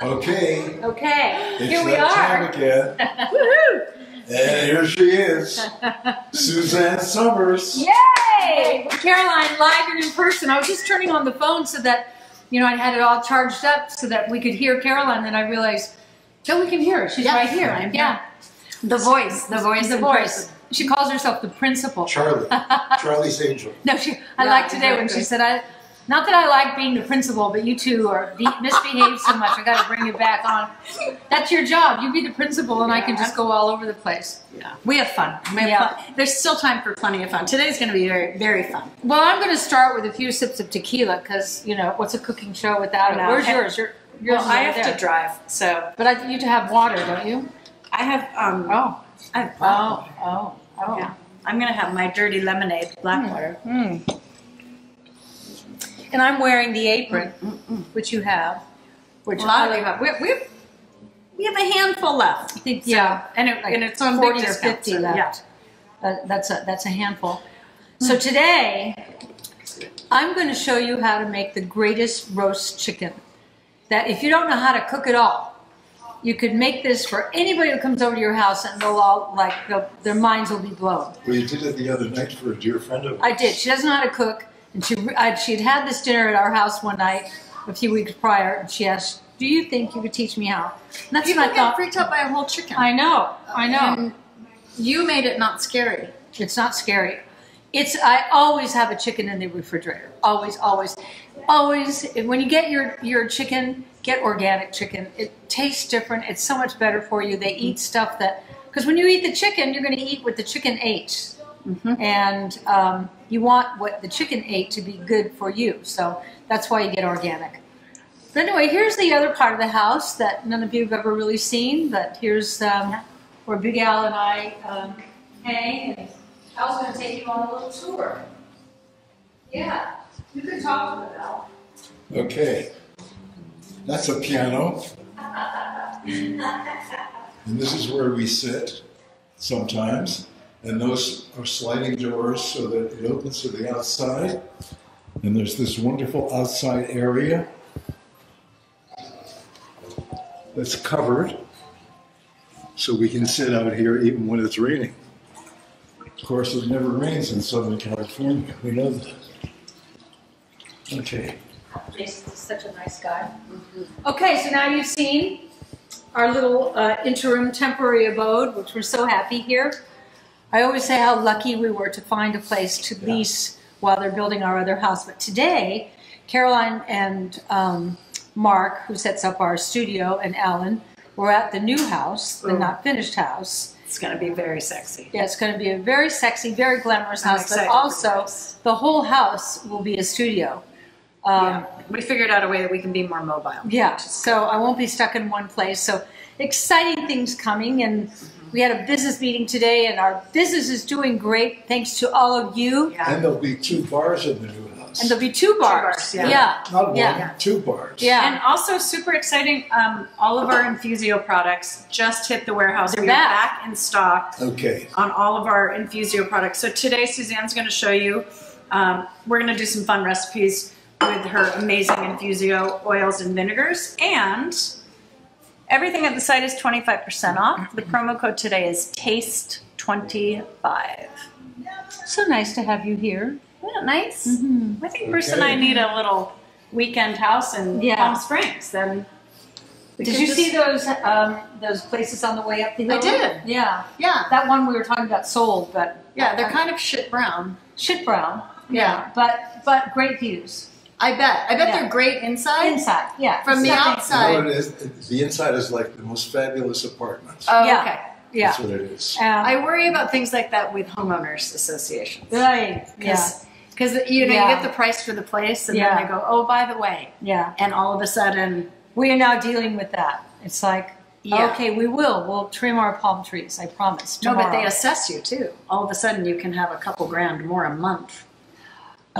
Okay. Okay. It's here we that are. Time again. Woohoo! And here she is, Suzanne Somers. Yay! Caroline Ligon in person. I was just turning on the phone so that, you know, I had it all charged up so that we could hear Caroline. Then I realized, no, we can hear her. She's right here. I'm yeah. Here. The voice. The voice. The voice. She calls herself the principal. Charlie. Charlie's Angel. No, she. I yeah, like today when she said, "I." Not that I like being the principal, but you two are misbehave so much. I got to bring you back on. That's your job. You be the principal, and yeah, I can just go all over the place. Yeah, we have fun. We have yeah. fun. There's still time for plenty of fun. Today's going to be very, very fun. Well, I'm going to start with a few sips of tequila because you know what's a cooking show without it? Where's yours? Yours well, I have there. To drive, so. But I, you have water, don't you? I have. Oh. I have water. Oh. Oh. Oh. Yeah. I'm going to have my dirty lemonade, Blackwater. Mm. Mm. And I'm wearing the apron, which you have. Which we have a handful left. I think so. Yeah, and, it, like and it's on 40 or 50 left. Yeah. That's a handful. So today, I'm going to show you how to make the greatest roast chicken. That if you don't know how to cook it all, you could make this for anybody who comes over to your house, and they'll all like their minds will be blown. Well, you did it the other night for a dear friend of ours. I did. She doesn't know how to cook. And she'd had this dinner at our house one night a few weeks prior, and she asked, "Do you think you could teach me how?" And that's what I thought. Freaked out by a whole chicken. I know, I know. And you made it not scary. It's not scary. It's I always have a chicken in the refrigerator. Always, always, always. And when you get your chicken, get organic chicken. It tastes different. It's so much better for you. They eat stuff that because when you eat the chicken, you're going to eat what the chicken ate. Mm-hmm. And you want what the chicken ate to be good for you. So that's why you get organic. But anyway, here's the other part of the house that none of you have ever really seen. But here's where Big Al and I hang. And I was going to take you on a little tour. Yeah, you can talk to them, Al. Okay. That's a piano. And this is where we sit sometimes. And those are sliding doors so that it opens to the outside. And there's this wonderful outside area that's covered so we can sit out here even when it's raining. Of course, it never rains in Southern California. We know that. Okay. Jason's such a nice guy. Okay, so now you've seen our little interim temporary abode, which we're so happy here. I always say how lucky we were to find a place to lease while they're building our other house. But today, Caroline and Mark, who sets up our studio, and Alan, we're at the new house, the not finished house. It's going to be very sexy. Yeah, it's going to be a very sexy, very glamorous house. But also, the whole house will be a studio. Yeah. We figured out a way that we can be more mobile. Yeah, so I won't be stuck in one place. So exciting things coming. And we had a business meeting today, and our business is doing great thanks to all of you. Yeah. And there'll be 2 bars in the new house. And there'll be 2 bars. Yeah. Yeah. Not 1, yeah. 2 bars. Yeah. And also super exciting, all of our Infusio products just hit the warehouse. We're back in stock on all of our Infusio products. So today Suzanne's going to show you, we're going to do some fun recipes with her amazing Infusio oils and vinegars, and everything at the site is 25% off. The promo code today is TASTE25. So nice to have you here. Isn't it nice? Mm-hmm. I think Bruce and I need a little weekend house in Palm Springs. Then did you see those places on the way up the hill? I did. Yeah, yeah. That one we were talking about sold, but yeah, they're kind of shit brown. Shit brown. Yeah, but great views. I bet. I bet they're great inside. Inside, yeah. From the outside. You know what it is? The inside is like the most fabulous apartments. Oh, yeah. Okay. Yeah. That's what it is. I worry about things like that with homeowners associations. Right. Yes. Because, you know, you get the price for the place, and then they go, oh, by the way. Yeah. And all of a sudden, we are now dealing with that. It's like, okay, we will. We'll trim our palm trees, I promise, tomorrow. No, but they assess you, too. All of a sudden, you can have a couple grand more a month.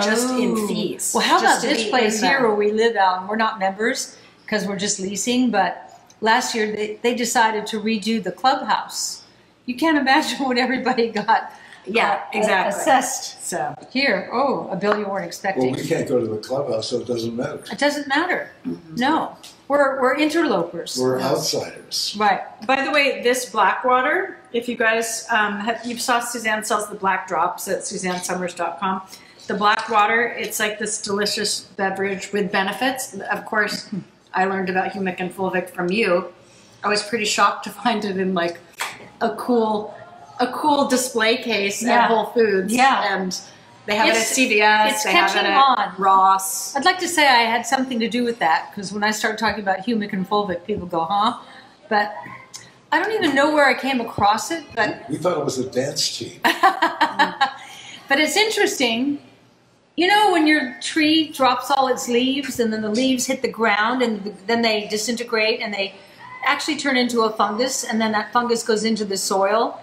Just in fees. Well, how about this place here where we live out? And we're not members because we're just leasing, but last year they decided to redo the clubhouse. You can't imagine what everybody got assessed. So here, oh, a bill you weren't expecting. Well, we can't go to the clubhouse, so it doesn't matter. It doesn't matter. Mm-hmm. No. We're interlopers. We're outsiders. Right. By the way, this Blackwater, if you guys you saw Suzanne sells the black drops at SuzanneSomers.com. The Blackwater, it's like this delicious beverage with benefits. Of course, I learned about humic and fulvic from you. I was pretty shocked to find it in like a cool display case at Whole Foods. Yeah. And they have it at CVS. It's catching on. Ross. I'd like to say I had something to do with that, because when I start talking about humic and fulvic, people go, huh? But I don't even know where I came across it. But we thought it was a dance team. But it's interesting. You know, when your tree drops all its leaves and then the leaves hit the ground and then they disintegrate and they actually turn into a fungus, and then that fungus goes into the soil.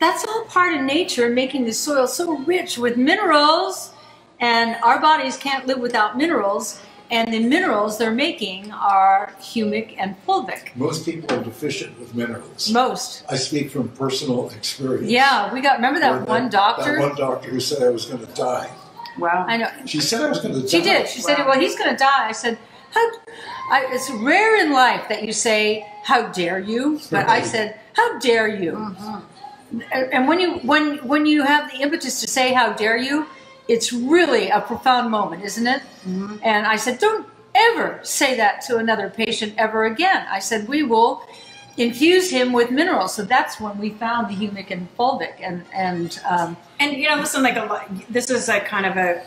That's all part of nature, making the soil so rich with minerals, and our bodies can't live without minerals, and the minerals they're making are humic and fulvic. Most people are deficient with minerals. Most. I speak from personal experience. Yeah, we got, remember that one doctor? That one doctor who said I was going to die. Wow. I know. She said I was going to die. She did. She said, well, he's going to die. I said, it's rare in life that you say, how dare you? But I said, how dare you? Mm-hmm. And when you have the impetus to say, how dare you, it's really a profound moment, isn't it? Mm-hmm. And I said, don't ever say that to another patient ever again. I said, we will infuse him with minerals. So that's when we found the humic and fulvic, and you know, this is like kind of a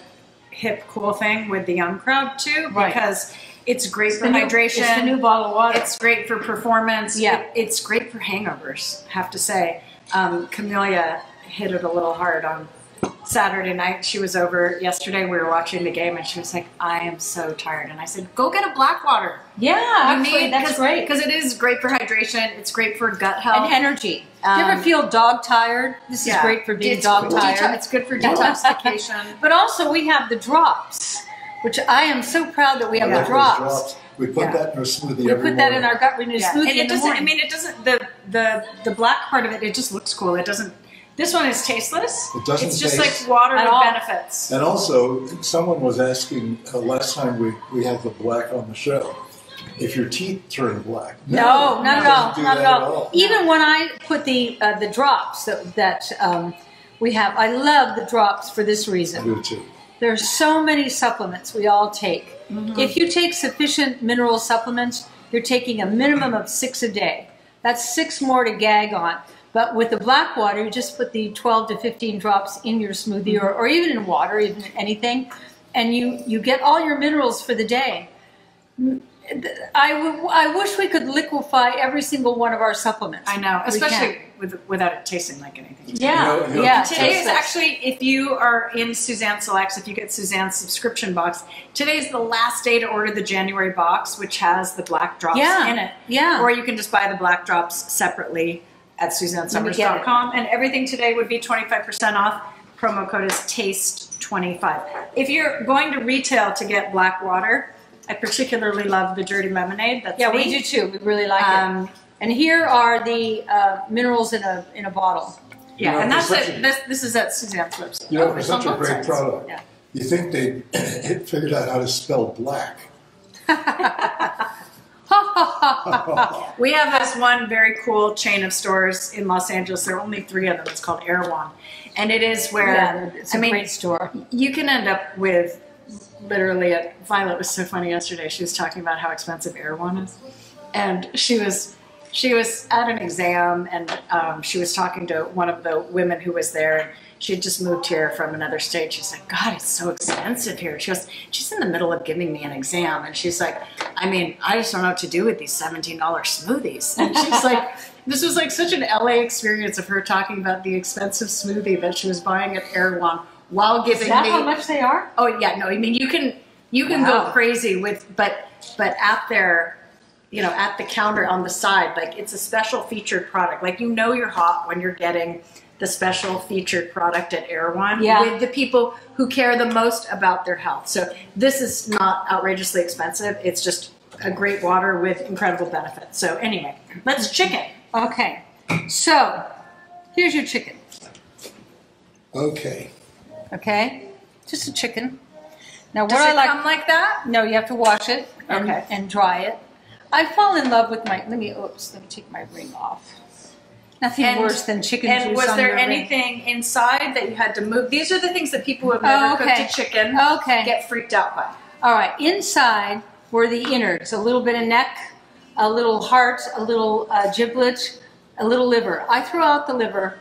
hip cool thing with the young crowd too, because it's great for hydration. It's the new bottle of water. It's great for performance. Yeah, it's great for hangovers. I have to say, Camellia hit it a little hard on Saturday night. She was over yesterday. We were watching the game, and she was like, "I am so tired." And I said, "Go get a Blackwater." Yeah, actually, that's great, because it is great for hydration. It's great for gut health and energy. Do you ever feel dog tired? This is great for being dog tired. It's good for detoxification. But also, we have the drops, which I am so proud that we have the drops. We put that in our smoothie. We put that in our GutRenew smoothie. And it doesn't. I mean, it doesn't. The black part of it, it just looks cool. It doesn't. This one is tasteless. It doesn't taste. It's just like water with benefits. And also, someone was asking last time we had the black on the show, if your teeth turn black. No, not at all. Even when I put the drops that we have, I love the drops for this reason. I do too. There are so many supplements we all take. Mm-hmm. If you take sufficient mineral supplements, you're taking a minimum of 6 a day. That's 6 more to gag on. But with the black water, you just put the 12 to 15 drops in your smoothie, or even in water, even anything, and you get all your minerals for the day. I wish we could liquefy every single one of our supplements. I know, especially without it tasting like anything. Yeah, Today is actually, if you are in Suzanne Selects, if you get Suzanne's subscription box, today's the last day to order the January box, which has the black drops in it. Yeah. Or you can just buy the black drops separately at SuzanneSomers.com, and everything today would be 25% off. Promo code is TASTE25. If you're going to retail to get black water, I particularly love the dirty lemonade. That's we do too. We really like it. And here are the minerals in a bottle. Yeah, and that's it. This is at Suzanne's website. You know, it's such a great product. Yeah. You think they figured out how to spell black? We have this one very cool chain of stores in Los Angeles. There are only 3 of them. It's called Erewhon, and it is where it's a great store. You can end up with literally. Violet was so funny yesterday. She was talking about how expensive Erewhon is, and she was at an exam, and she was talking to one of the women who was there. She had just moved here from another state. She's like, God, it's so expensive here. She goes, she's in the middle of giving me an exam. And she's like, I mean, I just don't know what to do with these $17 smoothies. And she's like, this was like such an LA experience of her talking about the expensive smoothie that she was buying at Erewhon while giving me. Is that how much they are? Oh yeah, no, I mean, you can go crazy with, but at their, you know, at the counter on the side, like it's a special featured product. Like, you know, you're hot when you're getting the special featured product at Erewhon with the people who care the most about their health. So this is not outrageously expensive. It's just a great water with incredible benefits. So anyway, let's chicken. Okay. So here's your chicken. Okay. Okay. Just a chicken. Now, does it come like that? No, you have to wash it and dry it. I fall in love with my, let me take my ring off. Nothing worse than chicken juice on your ring. And was there anything inside that you had to move? These are the things that people who have never cooked a chicken get freaked out by. All right, inside were the innards, a little bit of neck, a little heart, a little giblet, a little liver. I threw out the liver.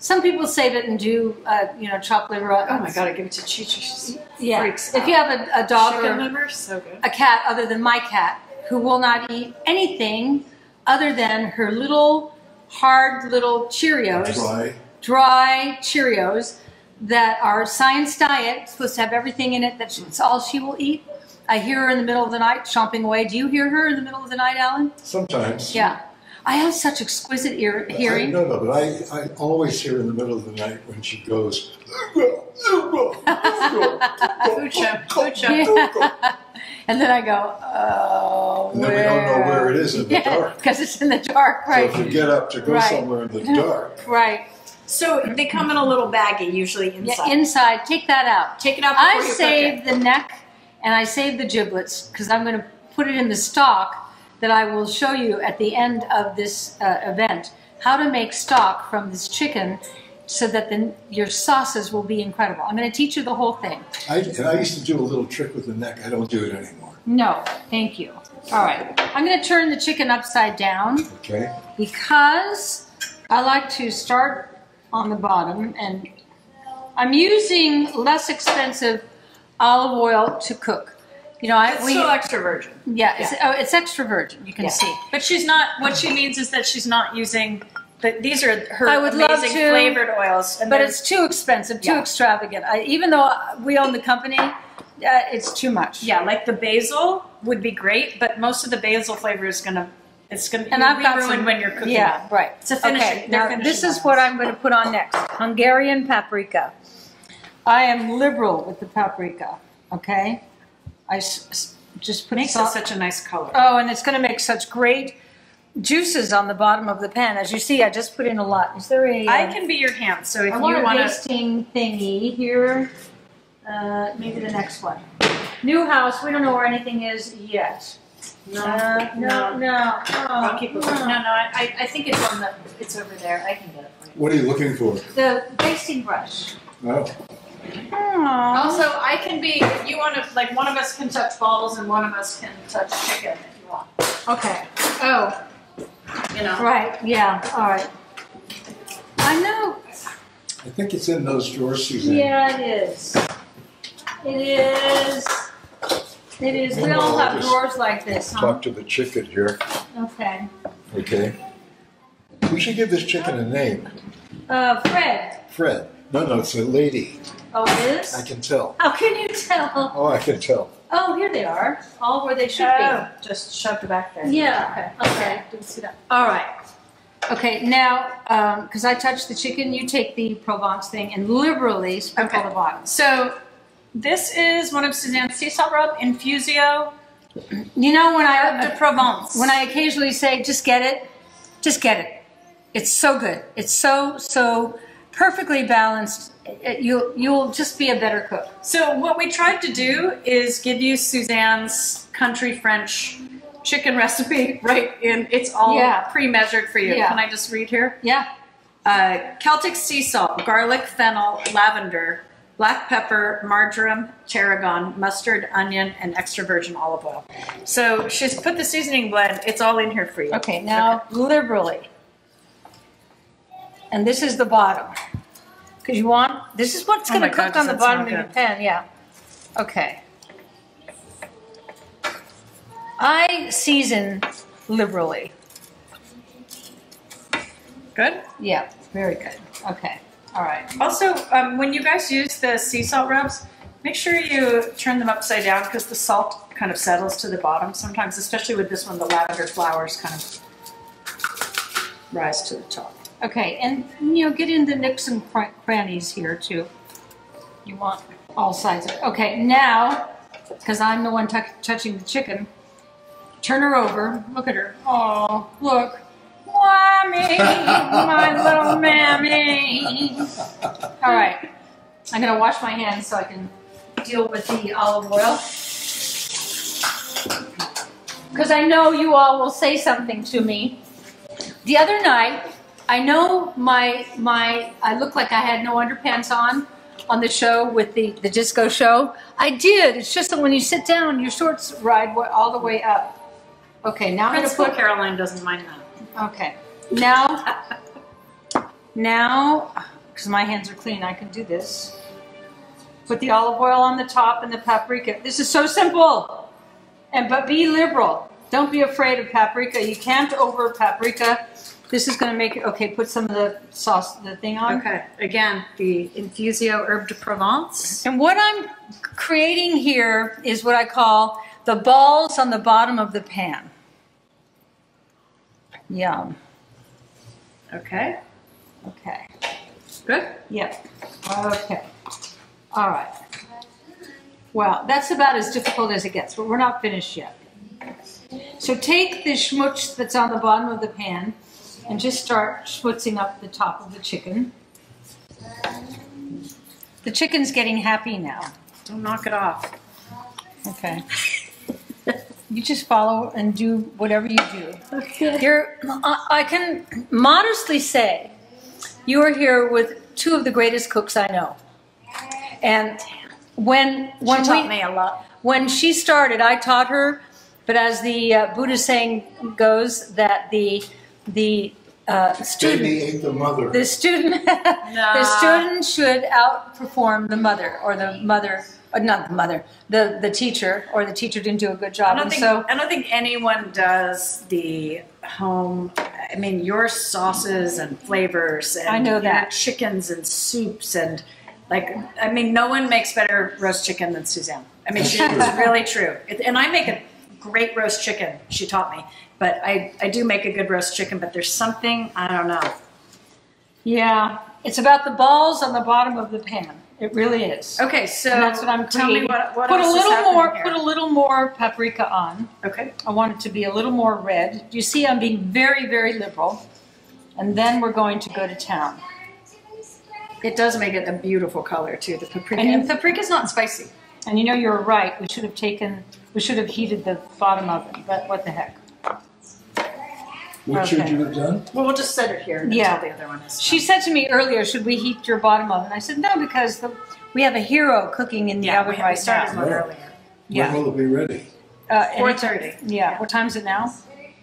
Some people say that and do, you know, chopped liver. Oh my God, I give it to Chi-Chi. She freaks out. If you have a dog or a cat other than my cat, who will not eat anything other than her little hard little Cheerios, dry Cheerios that are Science Diet, supposed to have everything in it, that's all she will eat. I hear her in the middle of the night chomping away. Do you hear her in the middle of the night, Alan? Sometimes. Yeah. I have such exquisite hearing. I know, but I always hear in the middle of the night when she goes, and then I go, oh, and then we don't know where it is in the dark. Because it's in the dark, right? So if you get up to go somewhere in the dark. Right. So they come in a little baggie, usually inside. Yeah, inside. Take that out. Take it out before you cook it. I save the neck and I save the giblets because I'm going to put it in the stock that I will show you at the end of this event, how to make stock from this chicken so that then your sauces will be incredible. I'm going to teach you the whole thing. I used to do a little trick with the neck. I don't do it anymore. No, thank you. All right. I'm going to turn the chicken upside down because I like to start on the bottom, and I'm using less expensive olive oil to cook. You know, it's still extra virgin. Yeah, yeah. It's extra virgin. You can see, but she's not. What she means is that she's not using. But these are her amazing flavored oils, but it's too expensive, too extravagant. Even though we own the company, it's too much. Yeah, like the basil would be great, but most of the basil flavor is gonna. It's gonna be ruined when you're cooking. Yeah, right. It's a finishing. Okay, now this is what I'm going to put on next: Hungarian paprika. I am liberal with the paprika. Okay. I just put it such a nice color. Oh, and it's going to make such great juices on the bottom of the pan. As you see, I just put in a lot. Is there a... I can be your hand, so if you want to... tasting thingy here. Maybe the next one. New house. We don't know where anything is yet. No, no. Oh, I'll keep it. I think it's on the... It's over there. I can get it for you. What are you looking for? The basting brush. Oh. Aww. Also, I can be, if you want to, like one of us can touch balls and one of us can touch chicken if you want. Okay. Oh. You know. Right, yeah, all right. I know. I think it's in those drawers, Suzanne. Yeah, it is. It is. It is. We all have drawers like this, huh? Talk to the chicken here. Okay. Okay. We should give this chicken a name. Fred. Fred. No, no, it's a lady. Oh, it is? I can tell. How can you tell? Oh, I can tell. Oh, here they are. All where they should be. Just shoved back there. Yeah. Okay. Okay. Didn't see that. All right. Okay, now, because I touched the chicken, you take the Provence thing and liberally sprinkle the bottom. So this is one of Suzanne's sea salt rub, Infusio. You know, when I... de Provence. When I occasionally say, just get it, just get it. It's so good. It's so, so... perfectly balanced, you'll just be a better cook. So what we tried to do is give you Suzanne's country French chicken recipe right in, it's all pre-measured for you. Yeah. Can I just read here? Yeah. Celtic sea salt, garlic, fennel, lavender, black pepper, marjoram, tarragon, mustard, onion, and extra virgin olive oil. So she's put the seasoning blend, it's all in here for you. Okay, now liberally. And this is the bottom, because you want, this is what's going to cook on the bottom of your pan, yeah. Okay. I season liberally. Good? Yeah, very good. Okay, all right. Also, when you guys use the sea salt rubs, make sure you turn them upside down, because the salt kind of settles to the bottom sometimes, especially with this one, the lavender flowers kind of rise to the top. Okay, and you know, get in the nooks and crannies here too. You want all sides of it. Okay, now, because I'm the one touching the chicken, turn her over. Look at her. Oh, look. Mommy, my little mammy. All right, I'm going to wash my hands so I can deal with the olive oil. because I know you all will say something to me. The other night, I know I looked like I had no underpants on the show with the disco show. I did. It's just that when you sit down, your shorts ride all the way up. Okay, now I'm going to put... Caroline doesn't mind that. Okay. Now, because my hands are clean, I can do this. Put the olive oil on the top and the paprika. This is so simple. But be liberal. Don't be afraid of paprika. You can't over paprika. This is going to make it... Okay, put some of the sauce, the thing on. Okay. Again, the Infusio Herbe de Provence. And what I'm creating here is what I call the balls on the bottom of the pan. Yum. Okay. Okay. Good? Yep. Okay. All right. Well, that's about as difficult as it gets, but we're not finished yet. So take the schmutz that's on the bottom of the pan and just start schmutzing up the top of the chicken. The chicken's getting happy now. Don't knock it off. Okay. You just follow and do whatever you do. Okay. I can modestly say you are here with two of the greatest cooks I know. And when she taught me a lot. When she started, I taught her, but as the Buddhist saying goes, that the student baby ain't the mother. The student, nah. The student should outperform the mother, or the mother. Not the mother, the teacher, or the teacher didn't do a good job. I don't think anyone does the home. I mean, your sauces and flavors, and I know that chickens and soups, and like, I mean, no one makes better roast chicken than Suzanne. I mean, it's really true. And I make a great roast chicken. She taught me, but I do make a good roast chicken. But there's something, I don't know. Yeah, it's about the balls on the bottom of the pan. It really is. Okay, so and that's what I'm tell creating. Me what put else a little is more. Here. Put a little more paprika on. Okay. I want it to be a little more red. You see, I'm being very, very liberal, and then we're going to go to town. It does make it a beautiful color too. The paprika. And paprika is not spicy. And you know, you're right. We should have taken. We should have heated the bottom of it. But what the heck? What should you have done? Well, we'll just set it here until the other one is done. She said to me earlier, should we heat your bottom oven? I said, no, because we have a hero cooking in the oven right now. We started one earlier. Yeah. When will it be ready? 4:30. Yeah. What time is it now?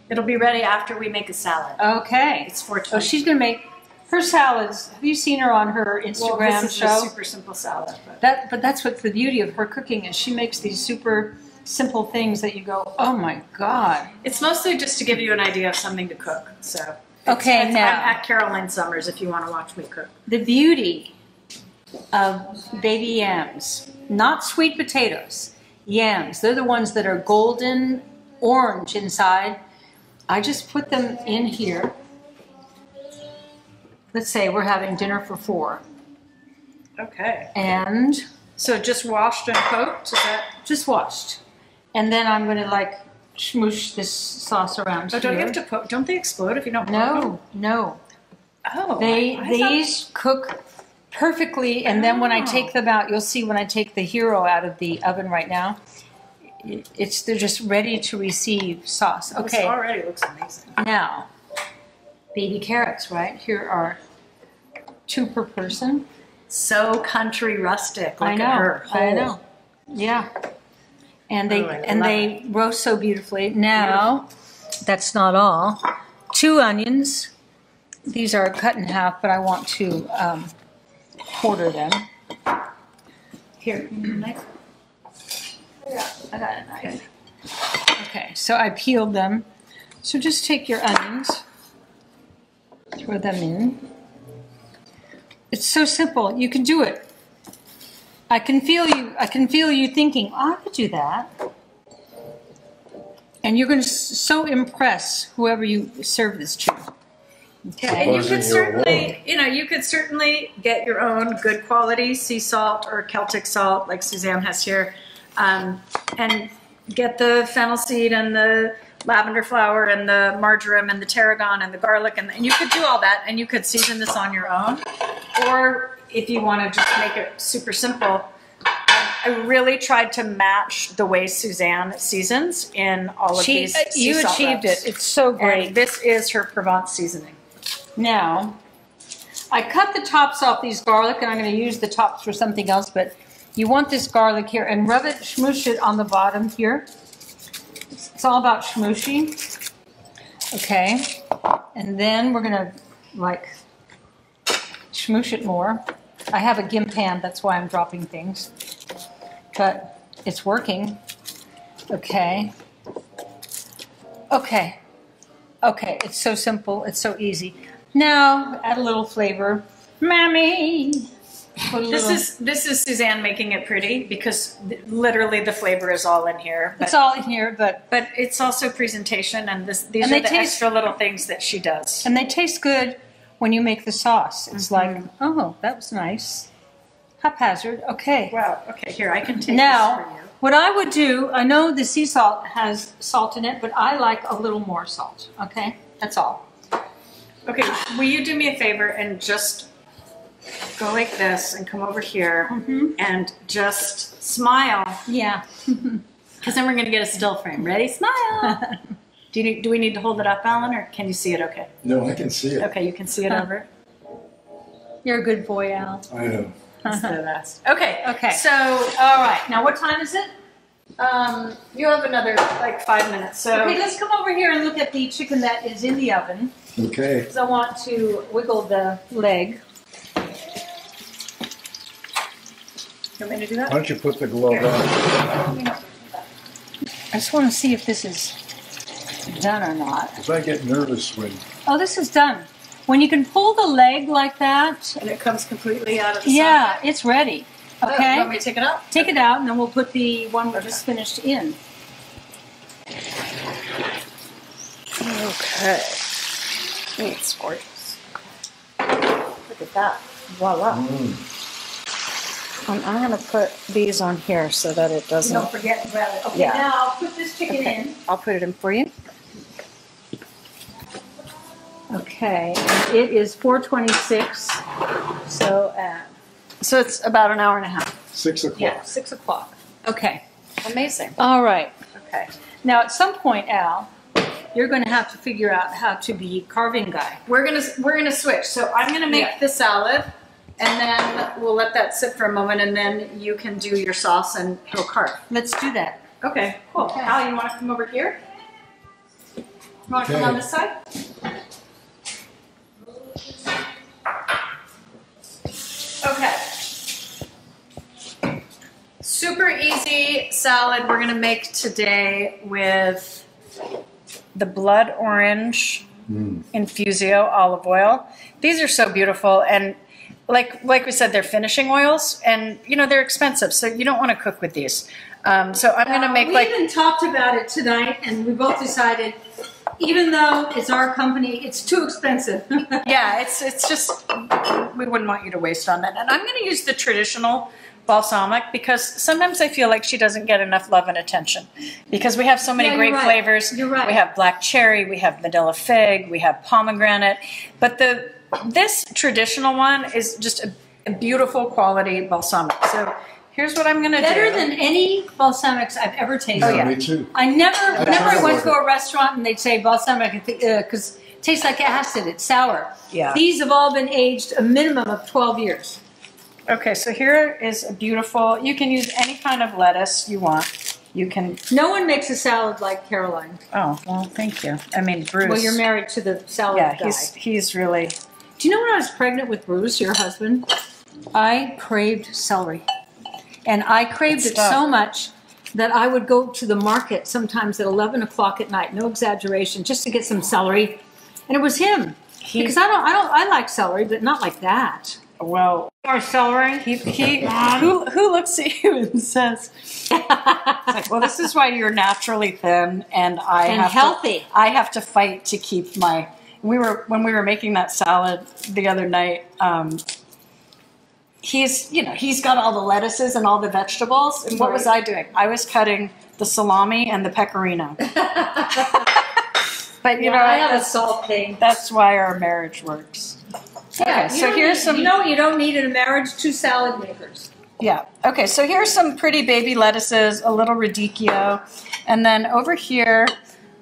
It'll be ready after we make a salad. Okay. It's 4:20. Oh, she's going to make her salads. Have you seen her on her Instagram well, this is show? A super simple salad. But that's what the beauty of her cooking is. She makes these super... simple things that you go, oh my God. It's mostly just to give you an idea of something to cook. So okay, now I'm at Caroline Somers if you want to watch me cook. The beauty of baby yams, not sweet potatoes, yams. They're the ones that are golden orange inside. I just put them in here. Let's say we're having dinner for four. Okay. And so just washed and cooked? Is that just washed? And then I'm going to like smoosh this sauce around. Oh, don't you have to put? Don't they explode if you don't? No, no. Oh, these cook perfectly, and then when I take them out, you'll see when I take the hero out of the oven right now, they're just ready to receive sauce. Okay. This already looks amazing. Now, baby carrots, right? Here are 2 per person. So country rustic. Look at her. I know. Yeah. And they roast so beautifully. Now, that's not all. 2 onions. These are cut in half, but I want to quarter them. Here, knife. I got a knife. Okay, so I peeled them. So just take your onions, throw them in. It's so simple. You can do it. I can feel you thinking, oh, I could do that. And you're going to so impress whoever you serve this to. Okay. And you could certainly, you know, you could certainly get your own good quality sea salt or Celtic salt like Suzanne has here. And get the fennel seed and the lavender flower and the marjoram and the tarragon and the garlic. And you could do all that. And you could season this on your own. Or... if you want to just make it super simple, I I really tried to match the way Suzanne seasons in all of these. You achieved it. It's so great. And this is her Provence seasoning. Now, I cut the tops off these garlic, and I'm going to use the tops for something else, but you want this garlic here, and rub it, smoosh it on the bottom here. It's all about smooshing. Okay, and then we're going to, like, smoosh it more. I have a gimp hand, that's why I'm dropping things. But it's working. Okay. Okay. Okay, it's so simple, it's so easy. Now, add a little flavor. Mommy! This is Suzanne making it pretty, because literally the flavor is all in here. But, it's all in here, but it's also presentation, and these are the extra little things that she does. And they taste good when you make the sauce. It's like, oh, that was nice. Haphazard, okay. Wow, okay, here, I can take this for you. Now, what I would do, I know the sea salt has salt in it, but I like a little more salt, okay? That's all. Okay, will you do me a favor and just go like this and come over here and just smile? Yeah. Because then we're going to get a still frame. Ready? Smile! Do we need to hold it up, Alan, or can you see it okay? No, I can see it. Okay, you can see it over. You're a good boy, Al. I know. That's the best. Okay, okay. So, all right. Now, what time is it? You have another, like, 5 minutes. So. Okay, let's come over here and look at the chicken that is in the oven. Okay. Because I want to wiggle the leg. You want me to do that? Why don't you put the glove on? I just want to see if this is done or not. Because I get nervous when... Oh, this is done. When you can pull the leg like that... And it comes completely out of the socket. Yeah, it's ready. Okay? Oh, you want me to take it out? Take it out, and then we'll put the one we just finished in. Okay. It's gorgeous. Look at that. Voila. And I'm going to put these on here so that it doesn't... Don't forget to grab it. Okay, now I'll put this chicken in. I'll put it in for you. Okay, it is 4:26, so it's about an hour and a half. 6 o'clock. Yeah, 6 o'clock. Okay. Amazing. All right. Okay. Now, at some point, Al, you're going to have to figure out how to be carving guy. We're gonna switch. So I'm going to make the salad, and then we'll let that sit for a moment, and then you can do your sauce and he'll carve. Let's do that. Okay. Cool. Okay. Al, you want to come over here? You want to come on this side? Okay, super easy salad we're going to make today with the blood orange Infusio olive oil. These are so beautiful, and like we said, they're finishing oils, and you know they're expensive, so you don't want to cook with these. So I'm going to make We even talked about it tonight, and we both decided, even though it's our company, it's too expensive. Yeah, it's just, we wouldn't want you to waste on that. And I'm going to use the traditional balsamic, because sometimes I feel like she doesn't get enough love and attention, because we have so many great flavors. You're right. We have black cherry, we have manila fig, we have pomegranate. But this traditional one is just a beautiful quality balsamic. So here's what I'm going to do. Better than any balsamics I've ever tasted. Oh, yeah. Me too. I never went to a restaurant and they'd say balsamic because it tastes like acid. It's sour. Yeah. These have all been aged a minimum of 12 years. Okay, so here is a beautiful, you can use any kind of lettuce you want. You can. No one makes a salad like Caroline. Oh, well, thank you. I mean, Bruce. Well, you're married to the salad guy. Yeah, he's really. Do you know when I was pregnant with Bruce, your husband, I craved celery. And I craved it so much that I would go to the market sometimes at 11 o'clock at night, no exaggeration, just to get some celery. And it was him. Because I like celery, but not like that. Well, or celery. Who looks at you and says, like, well, this is why you're naturally thin and I have to fight to keep my, when we were making that salad the other night, he's got all the lettuces and all the vegetables. And what was I doing? I was cutting the salami and the pecorino. But you know, I have a salt thing. That's why our marriage works. Yeah. Okay, so here's some. You know, you don't need in a marriage two salad makers. Yeah, okay, so here's some pretty baby lettuces, a little radicchio, and then over here,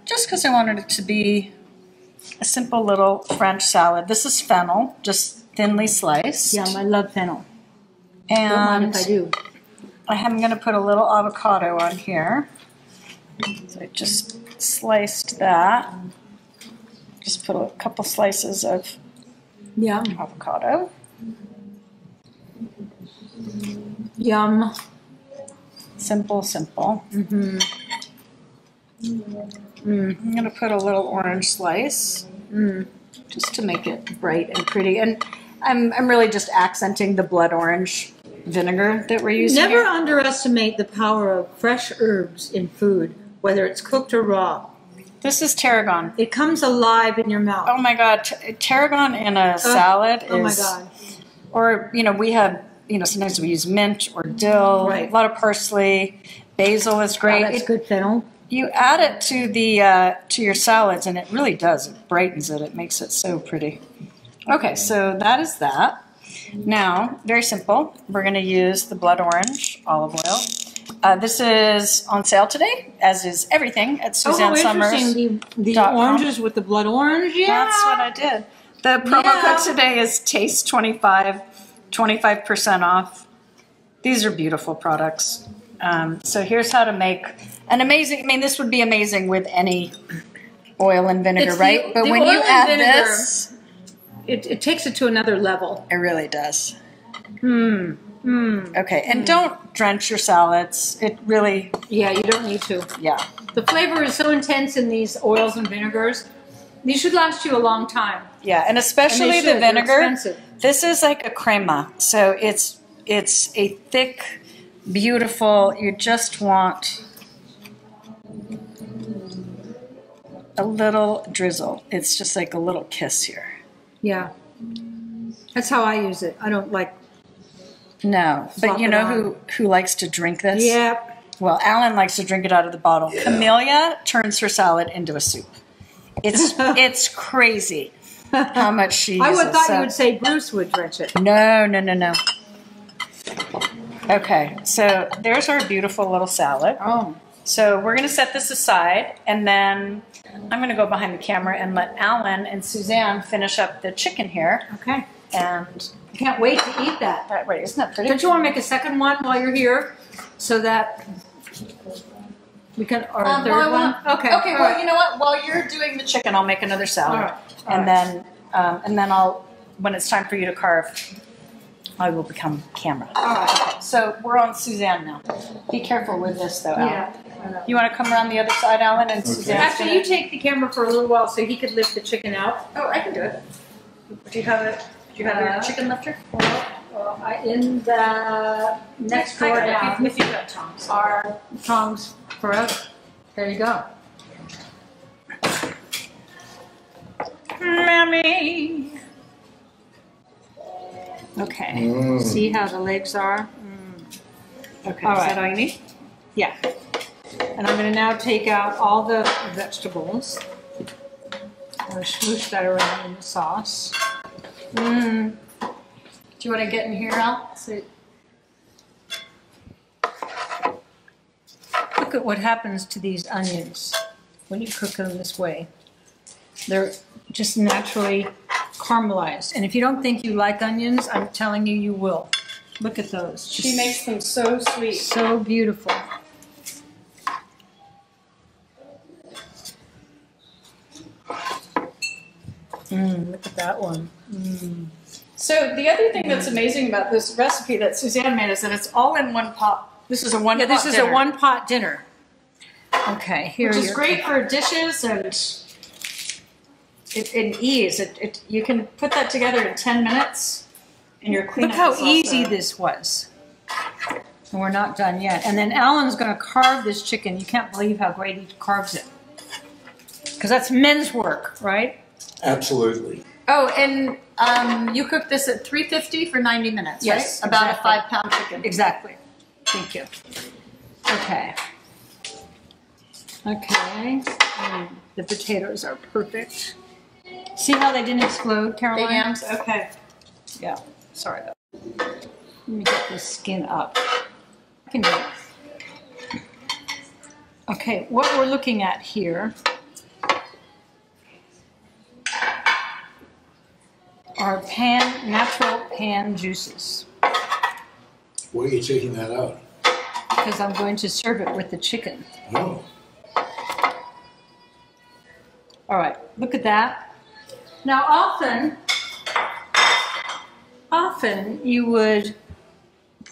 just because I wanted it to be a simple little French salad, this is fennel, just thinly sliced. Yeah, I love fennel. And don't mind if I do. I am going to put a little avocado on here. So I just sliced that. Just put a couple slices of avocado. Yum. Simple, simple. Mm-hmm. Mm. I'm going to put a little orange slice just to make it bright and pretty. And I'm really just accenting the blood orange vinegar that we're using. Never underestimate the power of fresh herbs in food, whether it's cooked or raw. This is tarragon. It comes alive in your mouth. Oh my God, tarragon in a salad is... Oh my God. Or, you know, we have, you know, sometimes we use mint or dill, right. A lot of parsley, basil is great. Oh, that's good fennel. You add it to the to your salads and it really does, it brightens it, it makes it so pretty. Okay, so that is that. Now, very simple, we're going to use the blood orange olive oil. This is on sale today, as is everything at SuzanneSomers.com. Oh, interesting, the oranges with the blood orange, yeah. That's what I did. The promo code today is TASTE25, 25% off. These are beautiful products. So here's how to make an amazing, I mean, this would be amazing with any oil and vinegar, right? But when you add this... It takes it to another level. It really does. Okay, and don't drench your salads. It really... Yeah, you don't need to. Yeah. The flavor is so intense in these oils and vinegars. These should last you a long time. Yeah, and especially the vinegar. This is like a crema. So it's a thick, beautiful, you just want a little drizzle. It's just like a little kiss here. Yeah, that's how I use it. I don't like... No, but you know who likes to drink this? Yep. Well, Alan likes to drink it out of the bottle. Yeah. Camellia turns her salad into a soup. It's it's crazy how much she uses. I would thought you would say Bruce would drench it. No, no, no, no. Okay, so there's our beautiful little salad. Oh. So we're going to set this aside, and then I'm going to go behind the camera and let Alan and Suzanne finish up the chicken here. Okay. And I can't wait to eat that. That way, isn't that pretty? Don't you want to make a second one while you're here, so that we can or a third one? Okay. Okay. All well, you know what? While you're doing the chicken, I'll make another salad, and then I'll when it's time for you to carve. I will become camera. All right. Okay. So we're on Suzanne now. Be careful with this, though, Alan. Yeah. You want to come around the other side, Alan, and Suzanne? Actually, you take the camera for a little while so he could lift the chicken out. Oh, I can do it. Do you have it? Do you have your chicken lifter? Well, in the next drawer down, if you've got tongs, are tongs forever. There you go. Mammy. Okay. See how the legs are? Okay. All right. Is that all you need? Yeah. And I'm going to now take out all the vegetables. I'm going to swoosh that around in the sauce. Do you want to get in here, Al? Look at what happens to these onions when you cook them this way. They're just naturally caramelized. And if you don't think you like onions, I'm telling you, you will. Look at those. She just makes them so sweet. So beautiful. Look at that one. So the other thing that's amazing about this recipe that Suzanne made is that it's all in one pot. This is a one-pot dinner. Yeah, this is a one-pot dinner. Okay, here it is. Which is great for dishes and... It you can put that together in 10 minutes and you're clean. Look how easy this was. And we're not done yet. And then Alan's going to carve this chicken. You can't believe how great he carves it. Because that's men's work, right? Absolutely. Oh, and you cook this at 350 for 90 minutes, yes, right? About a 5-pound chicken. Exactly. Thank you. Okay. Okay. The potatoes are perfect. See how they didn't explode, Caroline? The yams? Okay. Yeah. Sorry, though. Let me get this skin up. I can do it. Okay, what we're looking at here are natural pan juices. Why are you taking that out? Because I'm going to serve it with the chicken. Oh. All right, look at that. Now often you would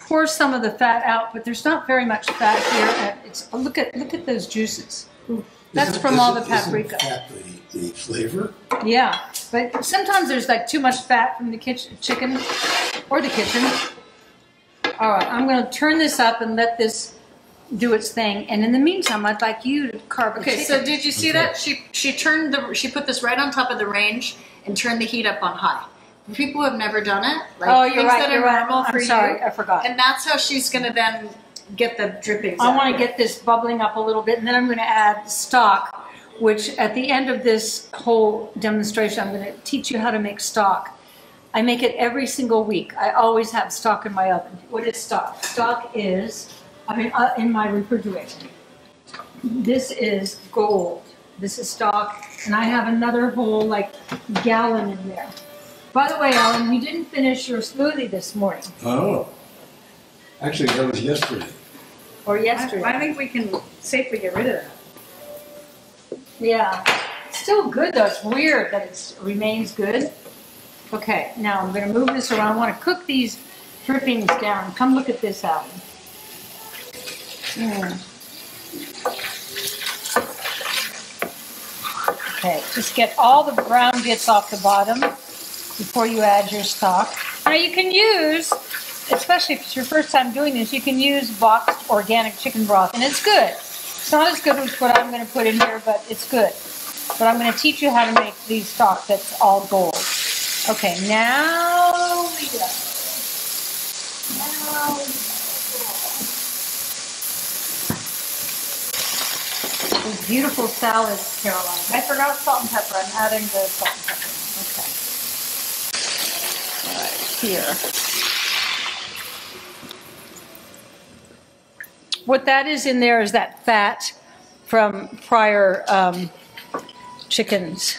pour some of the fat out, but there's not very much fat here. And it's, look at those juices. That's from all the paprika. Isn't that the flavor? Yeah, but sometimes there's like too much fat from the chicken or the kitchen. All right, I'm going to turn this up and let this do its thing. And in the meantime, I'd like you to carve. Okay, so did you see that? She put this right on top of the range and turned the heat up on high. For people who have never done it, like things that are normal for you. I'm sorry, I forgot. And that's how she's going to then get the drippings. I want to get this bubbling up a little bit, and then I'm going to add stock, which at the end of this whole demonstration, I'm going to teach you how to make stock. I make it every single week. I always have stock in my oven. What is stock? Stock is, in my refrigerator. This is gold. This is stock, and I have another whole gallon in there. By the way, Alan, you didn't finish your smoothie this morning. Oh, actually that was yesterday. Or yesterday. I think we can safely get rid of that. Yeah, it's still good though. It's weird that it remains good. Okay, now I'm going to move this around. I want to cook these drippings down. Come look at this, Alan. Mm. Okay, just get all the brown bits off the bottom before you add your stock. Now you can use, especially if it's your first time doing this, you can use boxed organic chicken broth, and it's good. It's not as good as what I'm going to put in here, but it's good. But I'm going to teach you how to make these stock that's all gold. Okay, now we go. Now we go. Those beautiful salads, Caroline. I forgot salt and pepper. I'm adding the salt and pepper. Okay. All right, here. What that is in there is that fat from prior chickens.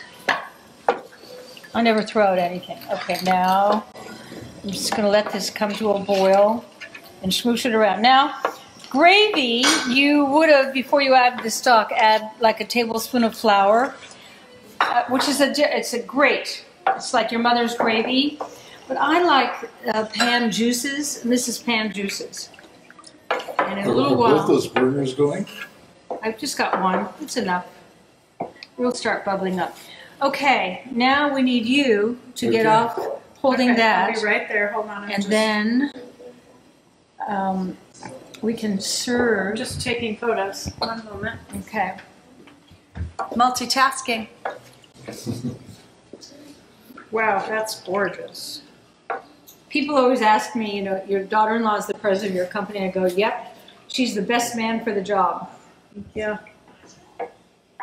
I never throw out anything. Okay, now I'm just going to let this come to a boil and smoosh it around. Now, gravy, you would have, before you add the stock, add like a tablespoon of flour, which is it's like your mother's gravy. But I like pan juices, and this is pan juices. And in a little while, are both those burners going? I've just got one. It's enough. We'll start bubbling up. Okay, now we need you to get off holding that. I'll be right there. Hold on. And then we can serve. I'm just taking photos. One moment. Okay. Multitasking. Wow, that's gorgeous. People always ask me, your daughter-in-law is the president of your company. I go, yep, she's the best man for the job. Yeah.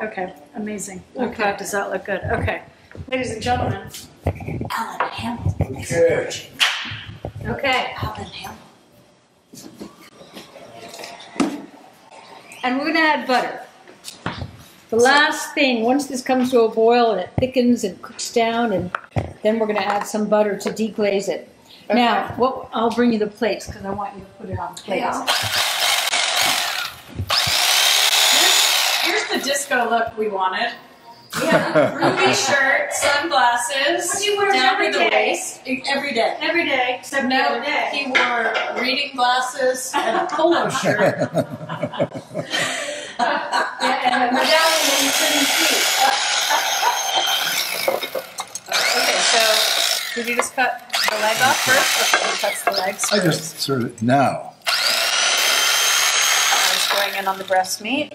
Okay, amazing. Okay, does that look good? Okay, ladies and gentlemen, Alan Hammel. Okay. Okay, Alan Hammel. And we're gonna add butter. The last thing, once this comes to a boil and it thickens and cooks down, and then we're gonna add some butter to deglaze it. Okay. Now, I'll bring you the plates because I want you to put it on plates. Hey, disco look we wanted. Yeah, ruby shirt, sunglasses. What do you wear down to the waist? Every day. Every day, except no day. He wore reading glasses and a polo shirt. And a medallion you couldn't see. Okay, so did you just cut the leg off first? Or cuts the legs first? I just serve it now. I was going in on the breast meat.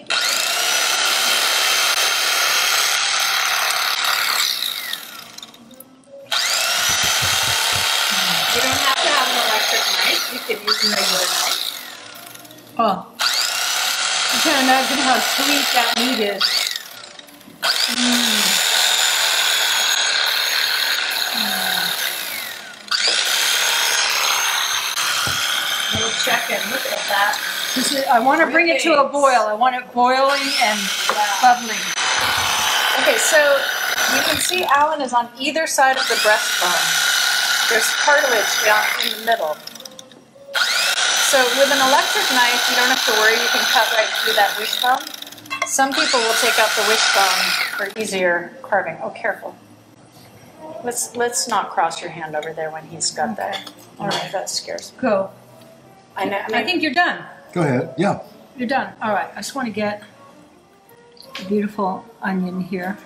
Oh, you can't imagine how sweet that meat is. Mm. that. This is, I want to bring it to a boil. I want it boiling and bubbling. Okay, so you can see Alan is on either side of the breastbone. There's cartilage down in the middle. So with an electric knife, you don't have to worry. You can cut right through that wishbone. Some people will take out the wishbone for easier carving. Oh, careful. Let's not cross your hand over there when he's got that. All right, that scares me. Go. I think you're done. Go ahead. Yeah. You're done. All right. I just want to get a beautiful onion here.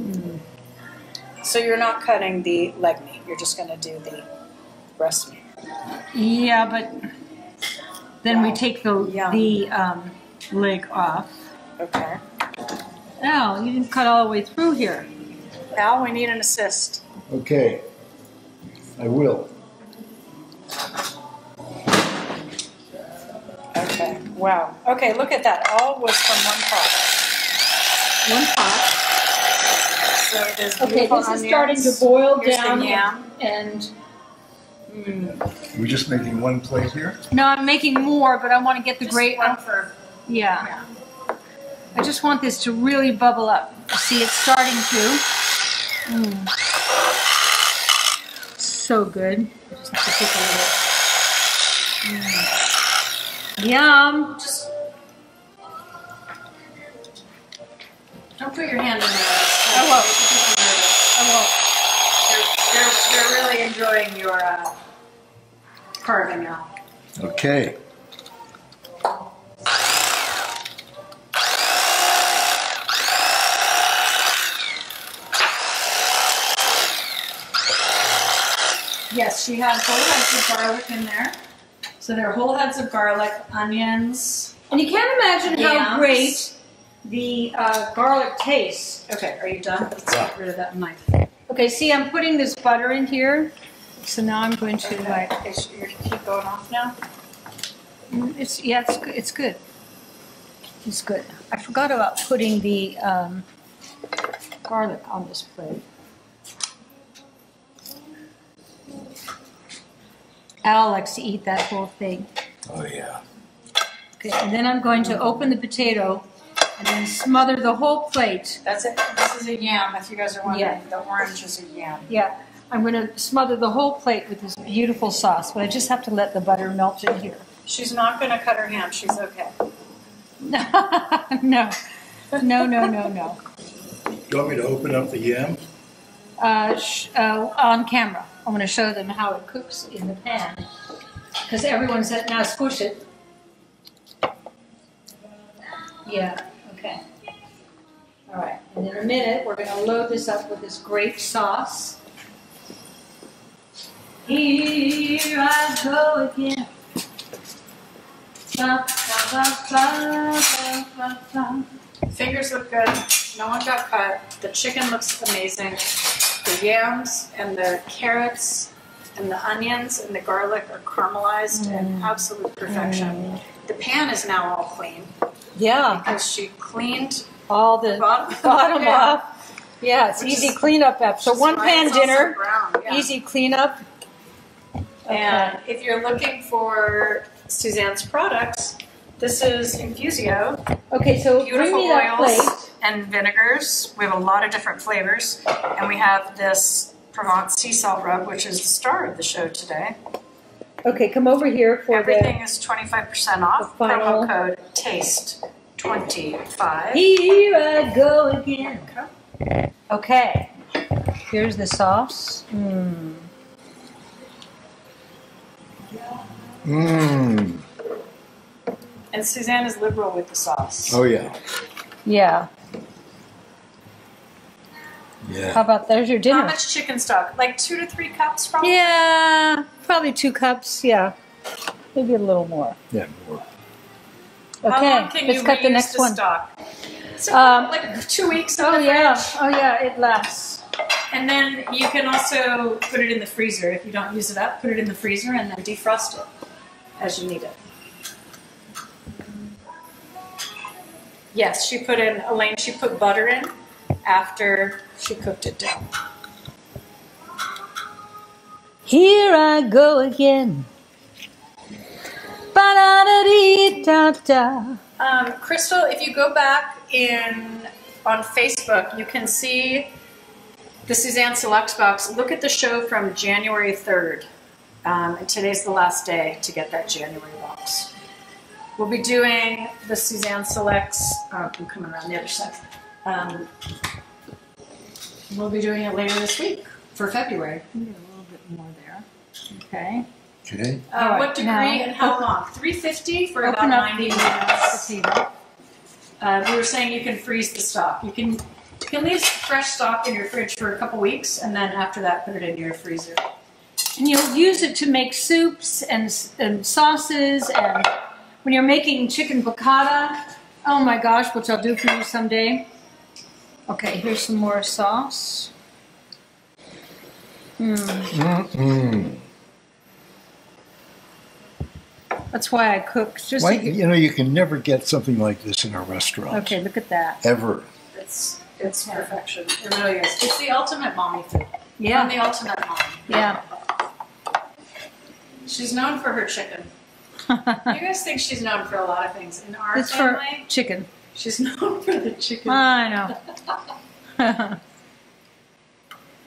Mm. So you're not cutting the leg meat. You're just going to do the breast meat. Yeah, but then we take the leg off. Okay. Now you didn't cut all the way through here. Al, we need an assist. Okay. I will. Okay. Wow. Okay, look at that. All was from one pot. One pot. So there's this onions. Is starting to boil down. And we're just making one plate here? No, I'm making more, but I want to get the great one for I just want this to really bubble up. See, it's starting to. So good. Just have to take a little. Yum. Just don't put your hand in there. I won't. They're really enjoying your carving now. Okay. Yes, she has whole heads of garlic in there. So there are whole heads of garlic, onions. And you can't imagine how great the garlic tastes. Okay, are you done? Let's get rid of that knife. Okay, see, I'm putting this butter in here. So now I'm going to You're going to keep going off now? It's good. It's good. I forgot about putting the garlic on this plate. Al likes to eat that whole thing. Oh, yeah. Okay, and then I'm going to open the potato and then smother the whole plate. That's it. This is a yam, if you guys are wondering. Yeah. The orange is a yam. Yeah. I'm going to smother the whole plate with this beautiful sauce, but I just have to let the butter melt in here. She's not going to cut her hand. She's okay. No. No, no, no, no. You want me to open up the yam? On camera. I'm going to show them how it cooks in the pan, because everyone's at now squish it. Yeah, okay. All right, and in a minute, we're going to load this up with this grape sauce. Here I go again. Ba, ba, ba, ba, ba, ba, ba. Fingers look good. No one got cut. The chicken looks amazing. The yams and the carrots and the onions and the garlic are caramelized in absolute perfection. The pan is now all clean. Yeah. Because she cleaned all the bottom off. Yeah, it's easy cleanup after. So one pan dinner, easy cleanup. And if you're looking for Suzanne's products, this is Infusio. Okay, so beautiful bring me that plate. And vinegars. We have a lot of different flavors, and we have this Provence sea salt rub, which is the star of the show today. Okay, come over here for everything is 25% off. Promo code TASTE25. Here I go again. Okay, here's the sauce. Mmm. Mmm. And Suzanne is liberal with the sauce. Oh yeah. Yeah. Yeah. How about there's your dinner? How much chicken stock? Like 2 to 3 cups, probably. Yeah, probably 2 cups. Yeah, maybe a little more. Yeah, more. Okay, how long can let's you cut the next one. Stock? So like 2 weeks. Oh yeah, fridge. Oh yeah, it lasts. And then you can also put it in the freezer if you don't use it up. Put it in the freezer and then defrost it as you need it. Yes, she put in she put butter in after she cooked it down. Here I go again. Crystal, if you go back on Facebook, you can see the Suzanne Selects box. Look at the show from January 3rd. And today's the last day to get that January box. We'll be doing the Suzanne Selects. I'm coming around the other side. We'll be doing it later this week for February. A little bit more there. Okay. Okay. What degree and how long? 350 for about 90 minutes. We were saying you can freeze the stock. You can leave fresh stock in your fridge for a couple weeks, and then after that, put it in your freezer. And you'll use it to make soups and sauces. And when you're making chicken piccata, oh my gosh, which I'll do for you someday. Okay, here's some more sauce. That's why I cook. You know, you can never get something like this in a restaurant. Okay, look at that. Ever. It's perfection. It really is. It's the ultimate mommy food. Yeah. I'm the ultimate mommy. Yeah. She's known for her chicken. You guys think she's known for a lot of things. In our family, chicken. She's known for the chicken. I know.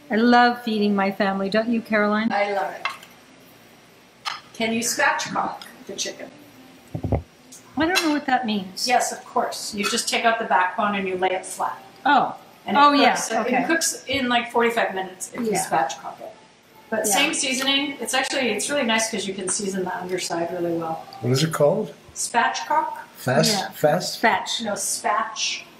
I love feeding my family. Don't you, Caroline? I love it. Can you spatchcock the chicken? I don't know what that means. Yes, of course. You just take out the backbone and you lay it flat. Oh. And it cooks in like 45 minutes if you spatchcock it. But same seasoning. It's really nice because you can season the underside really well. What is it called? Spatchcock. Spatchcock.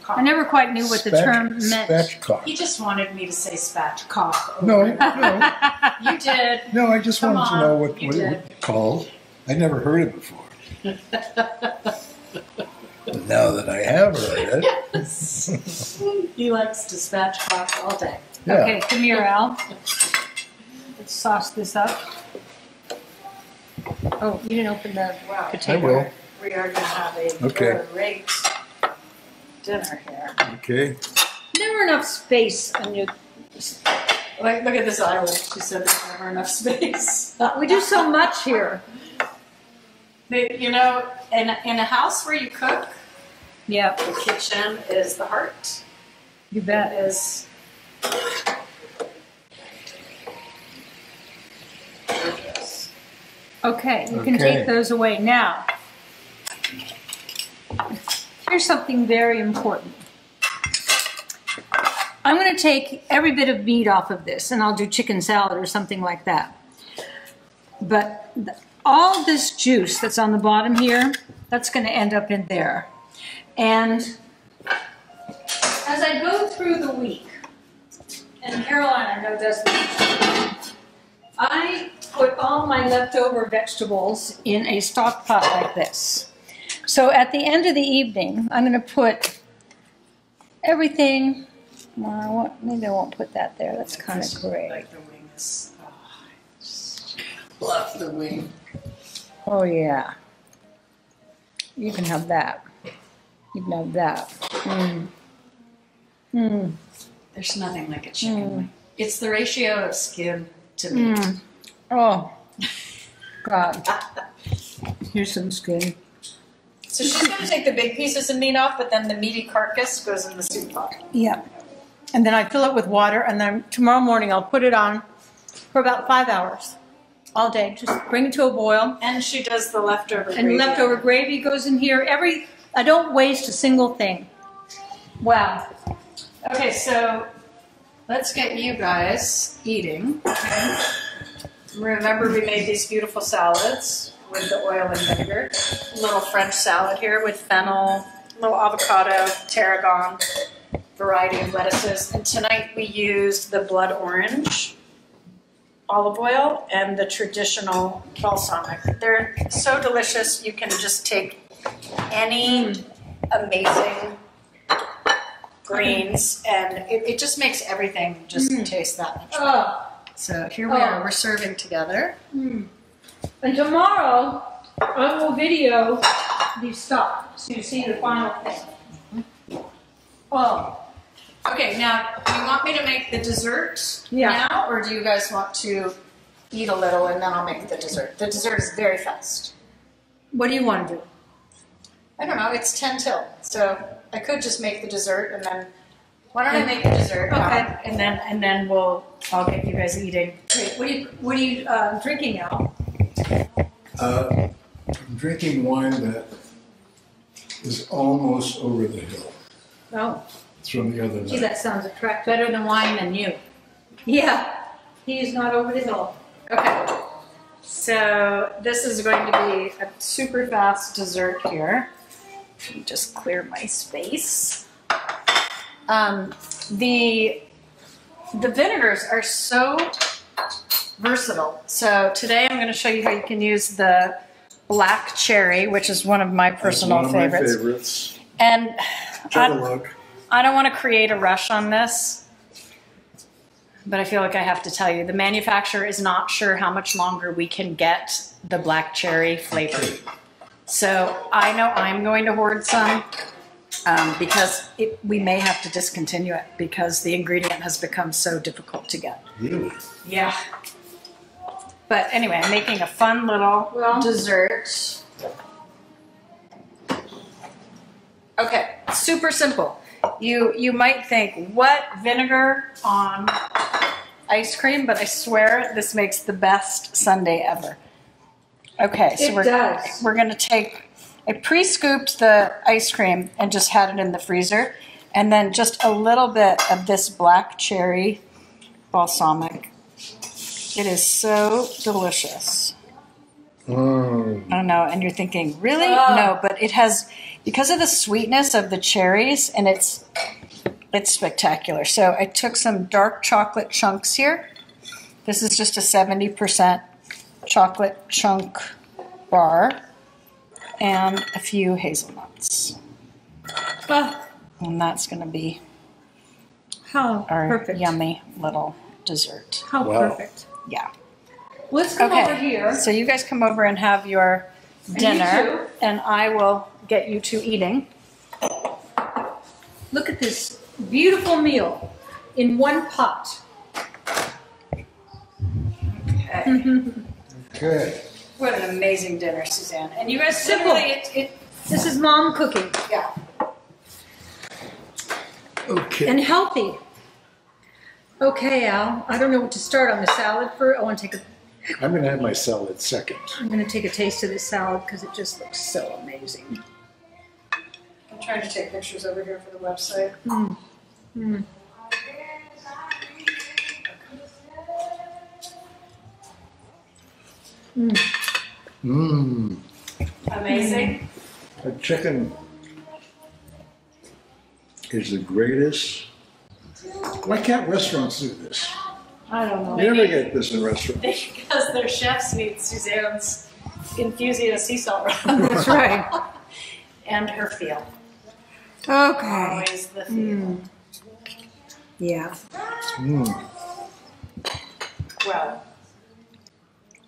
I never quite knew what the term meant. Spatchcock. He just wanted me to say spatchcock. No. You did. No, I just wanted to know what it was called. I never heard it before. Now that I have heard it. Yes. He likes to spatchcock all day. Yeah. Okay, come here, Al. Let's sauce this up. Oh, you didn't open the container. I will. We are going to have a great dinner here. Okay. Never enough space on your... Look at this Irish. She said there's never enough space. We do so much here. You know, in a house where you cook, the kitchen is the heart. You bet. It is. Gorgeous. Okay, you can take those away now. Here's something very important. I'm going to take every bit of meat off of this, and I'll do chicken salad or something like that. But all this juice that's on the bottom here, that's going to end up in there. And as I go through the week, and Caroline I know does this, I put all my leftover vegetables in a stock pot like this. So at the end of the evening, I'm going to put everything. Well, maybe I won't put that there. That's kind of great. Like the wings. Oh, I just love the wing. Oh yeah. You can have that. You can have that. There's nothing like a chicken wing. It's the ratio of skin to meat. Oh God. Here's some skin. So she's going to take the big pieces of meat off, but then the meaty carcass goes in the soup pot. Yeah. And then I fill it with water, and then tomorrow morning I'll put it on for about 5 hours all day. Just bring it to a boil. And she does the leftover gravy. And leftover gravy goes in here. I don't waste a single thing. Wow. Okay, so let's get you guys eating. Okay. Remember we made these beautiful salads with the oil and vinegar. A little French salad here with fennel, a little avocado, tarragon, variety of lettuces. And tonight we used the blood orange olive oil and the traditional balsamic. They're so delicious. You can just take any amazing greens and it just makes everything just taste that much better. So here we are, we're serving together. And tomorrow, I will video these stocks so you see the final thing. Okay, now, do you want me to make the dessert now, or do you guys want to eat a little, and then I'll make the dessert. The dessert is very fast. What do you want to do? I don't know. It's 10 till. So I could just make the dessert, and then why don't I make the dessert? Okay. And then I'll get you guys eating. Wait, what are you drinking now? I'm drinking wine that is almost over the hill. Oh. It's from the other night. Gee, that sounds a crack better than wine than you. Yeah. He is not over the hill. Okay. So this is going to be a super fast dessert here. Let me just clear my space. The vinegars are so versatile. So today I'm going to show you how you can use the black cherry, which is one of my personal favorites. And I don't want to create a rush on this, but I feel like I have to tell you, the manufacturer is not sure how much longer we can get the black cherry flavor. So I know I'm going to hoard some. Because we may have to discontinue it because the ingredient has become so difficult to get. Really? Yeah. But anyway, I'm making a fun little dessert. Okay, super simple. You might think, what, vinegar on ice cream? But I swear this makes the best sundae ever. Okay, so we're going to take... I pre-scooped the ice cream and just had it in the freezer, and then just a little bit of this black cherry balsamic. It is so delicious. Mm. I know, and you're thinking, really? Oh. No, but it has, because of the sweetness of the cherries, and it's spectacular. So I took some dark chocolate chunks here. This is just a 70% chocolate chunk bar. And a few hazelnuts. Oh. And that's going to be our perfect. Yummy little dessert. How perfect. Yeah. Let's come over here. So you guys come over and have your dinner. And I will get you two eating. Look at this beautiful meal in one pot. Okay. Okay. What an amazing dinner, Suzanne. And you guys, simple. This is mom cooking. Yeah. Okay. And healthy. Okay, Al. I don't know what to start on the salad for. I want to take a... I'm going to have my salad second. I'm going to take a taste of this salad because it just looks so amazing. I'm trying to take pictures over here for the website. Mm. Mm. Mm. Mmm. Amazing. The chicken is the greatest. Why can't restaurants do this? I don't know. You never get this in restaurants. Because their chefs need Suzanne's Infusio sea salt rub. That's right. And her feel. Okay. Always the feel. Mm. Yeah. Mm. Well,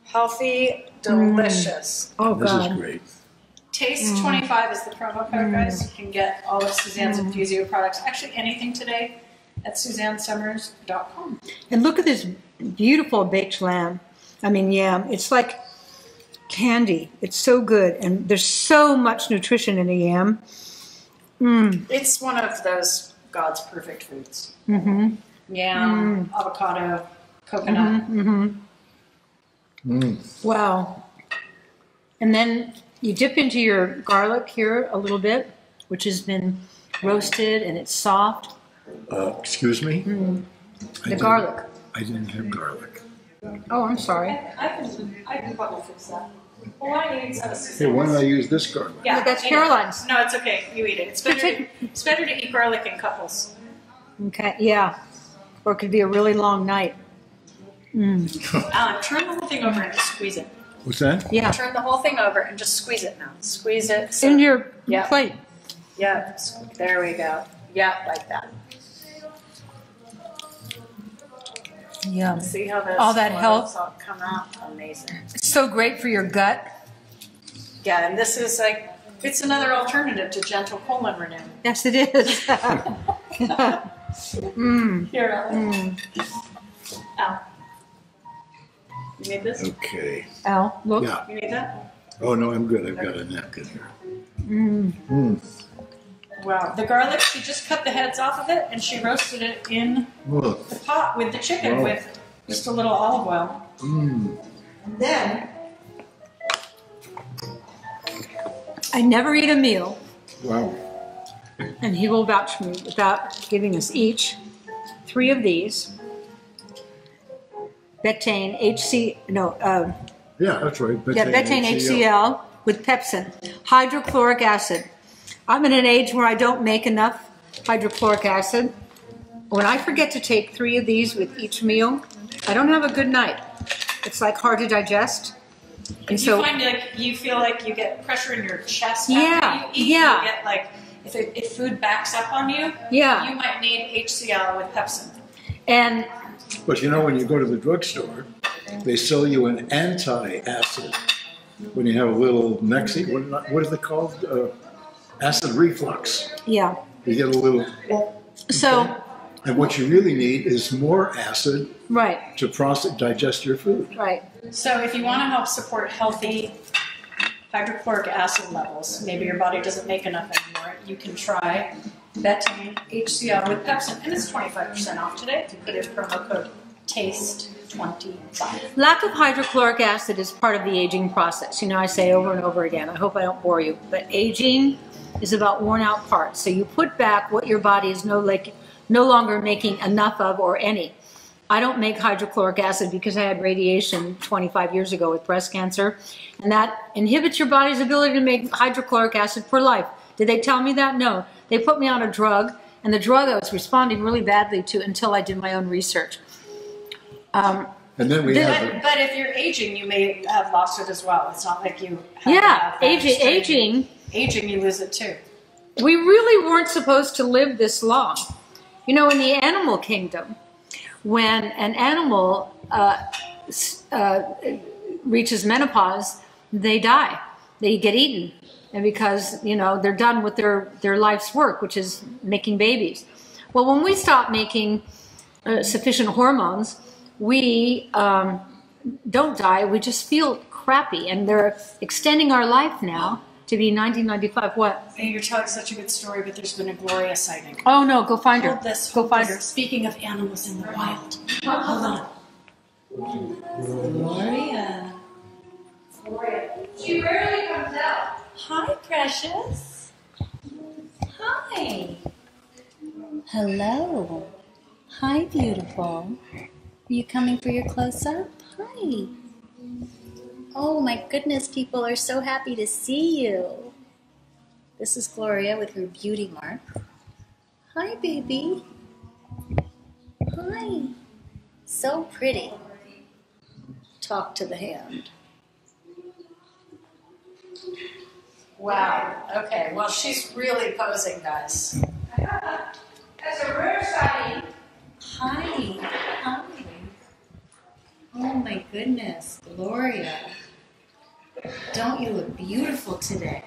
healthy. Delicious. Mm. Oh, this God. Is great. Taste 25 is the promo code, guys. You can get all of Suzanne's Infusio products, actually anything today, at SuzanneSomers.com. And look at this beautiful baked lamb. I mean, yam. It's like candy. It's so good. And there's so much nutrition in a yam. Mm. It's one of those God's perfect foods. Mm-hmm. Yam, avocado, coconut. Mm-hmm. Mm. Wow. And then you dip into your garlic here a little bit, which has been roasted and it's soft. Excuse me? Mm. The garlic. I didn't have garlic. Oh, I'm sorry. I can probably fix that. Well, why don't you use this? Hey, why don't I use this garlic? Yeah, well, that's Caroline's. No, it's okay. You eat it. It's better to eat garlic in couples. Okay, yeah. Or it could be a really long night. Mm. Alan, turn the whole thing over and just squeeze it. What's that? Yeah. Turn the whole thing over and just squeeze it now. Squeeze it. So. In your plate. Yeah. There we go. Yeah, like that. Yeah. See how those all that health come out? Amazing. It's so great for your gut. Yeah, and this is like, it's another alternative to gentle colon renewal. Yes, it is. Here, Alan. Al. You need this? Okay. Al, look. Yeah. You need that? Oh, no, I'm good. I've got a napkin here. Mm. Mm. Wow. The garlic, she just cut the heads off of it, and she roasted it in the pot with the chicken with just a little olive oil. Mm. And then... I never eat a meal. Wow. And he will vouch for me without giving us each 3 of these. Betaine HCl, yeah, that's right. Betaine, Betaine HCl with pepsin, hydrochloric acid. I'm in an age where I don't make enough hydrochloric acid. When I forget to take 3 of these with each meal, I don't have a good night. It's like hard to digest. And so, you find like you feel like you get pressure in your chest after you eat. Yeah. You get like if food backs up on you, you might need HCl with pepsin. And but you know, when you go to the drugstore, they sell you an anti-acid when you have a little Mexi. What is it called? Acid reflux. Yeah. You get a little. So. And what you really need is more acid to process, digest your food. Right. So if you want to help support healthy hydrochloric acid levels, maybe your body doesn't make enough anymore, you can try Betaine HCl with pepsin. And it's 25% off today if you put in promo code TASTE25. Lack of hydrochloric acid is part of the aging process. You know, I say over and over again, I hope I don't bore you, but aging is about worn out parts. So you put back what your body is no longer making enough of or any. I don't make hydrochloric acid because I had radiation 25 years ago with breast cancer, and that inhibits your body's ability to make hydrochloric acid for life. Did they tell me that? No. They put me on a drug, and the drug I was responding really badly to until I did my own research. And then we but if you're aging, you may have lost it as well. It's not like you have aging, you lose it too. We really weren't supposed to live this long. You know, in the animal kingdom, when an animal reaches menopause, they die. They get eaten, and because, you know, they're done with their life's work, which is making babies. Well, when we stop making sufficient hormones, we don't die. We just feel crappy, and they're extending our life now to be 1995, what? You're telling such a good story, but there's been a Gloria sighting. Oh no, go find her. Go find her. Speaking of animals in the wild. Hold on. Gloria. Gloria. She rarely comes out. Hi, precious. Hi. Hello. Hi, beautiful. Are you coming for your close-up? Hi. Oh my goodness, people are so happy to see you. This is Gloria with her beauty mark. Hi, baby. Hi. So pretty. Talk to the hand. Wow. Okay, well, she's really posing, guys. That's a rare sighting. Hi. Hi. Oh my goodness, Gloria. Don't you look beautiful today?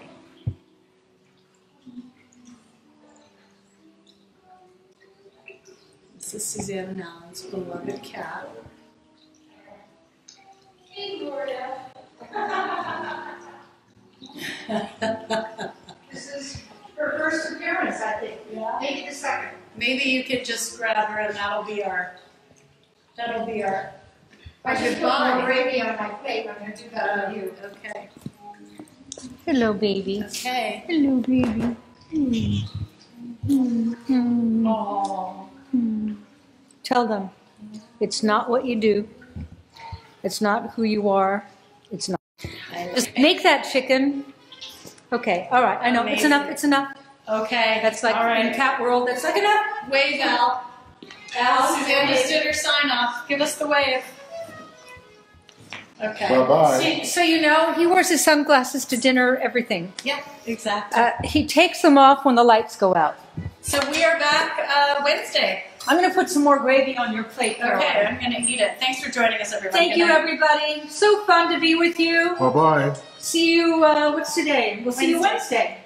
This is Suzanne and Alan's beloved cat. Hey, Gloria. This is her first appearance, I think. Yeah. Maybe the second. Maybe you could just grab her, and that'll be our. I should put my gravy on my plate. I'm going to do that on you. Okay. Hello, baby. Okay. Hello, baby. Mm. Mm. Mm. Aww. Mm. Tell them it's not what you do. It's not who you are. It's not. Just make that chicken. Okay. All right. I know. Amazing. It's enough. It's enough. Okay. That's like in cat world. That's like enough. Wave, Al. Al, Suzanne just did her sign off. Give us the wave. Okay. Bye-bye. So, you know, he wears his sunglasses to dinner, everything. Yeah, exactly. He takes them off when the lights go out. So we are back Wednesday. I'm going to put some more gravy on your plate, Caroline. Okay, I'm going to eat it. Thanks for joining us, everybody. Thank you, everybody. So fun to be with you. Bye-bye. See you, what's today? We'll see you Wednesday.